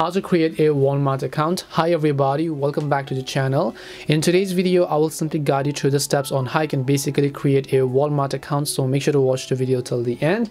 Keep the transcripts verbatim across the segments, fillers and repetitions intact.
how to create a Walmart account. Hi everybody, welcome back to the channel. In today's video, I will simply guide you through the steps on how you can basically create a Walmart account, so make sure to watch the video till the end.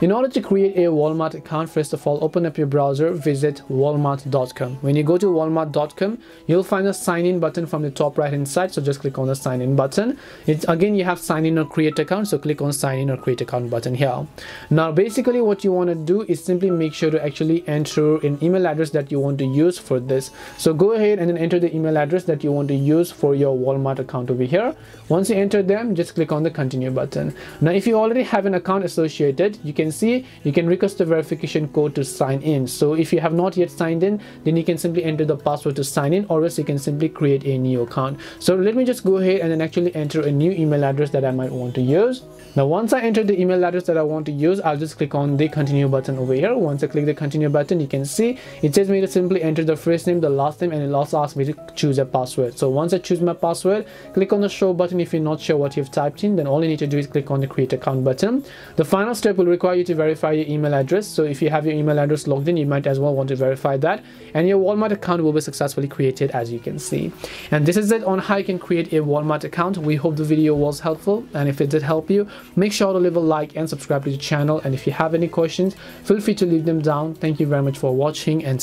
In order to create a Walmart account, first of all, open up your browser, visit walmart dot com. When you go to walmart dot com, you'll find a sign in button from the top right hand side, so just click on the sign in button. It's again, you have sign in or create account, so click on sign in or create account button here. Now basically what you want to do is simply make sure to actually enter an email address that you want to use for this. So go ahead and then enter the email address that you want to use for your Walmart account over here. Once you enter them, just click on the continue button. Now if you already have an account associated, you can see you can request the verification code to sign in. So if you have not yet signed in, then you can simply enter the password to sign in, or else you can simply create a new account. So let me just go ahead and then actually enter a new email address that I might want to use. Now once I enter the email address that I want to use, I'll just click on the continue button over here. Once I click the continue button, you can see it tells me to simply enter the first name, the last name, and it also asks me to choose a password. So once I choose my password, click on the show button. If you're not sure what you've typed in, then all you need to do is click on the create account button. The final step will require you to verify your email address. So if you have your email address logged in, you might as well want to verify that, and your Walmart account will be successfully created, as you can see. And this is it on how you can create a Walmart account. We hope the video was helpful, and if it did help you, make sure to leave a like and subscribe to the channel. And if you have any questions, feel free to leave them down. Thank you very much for watching, and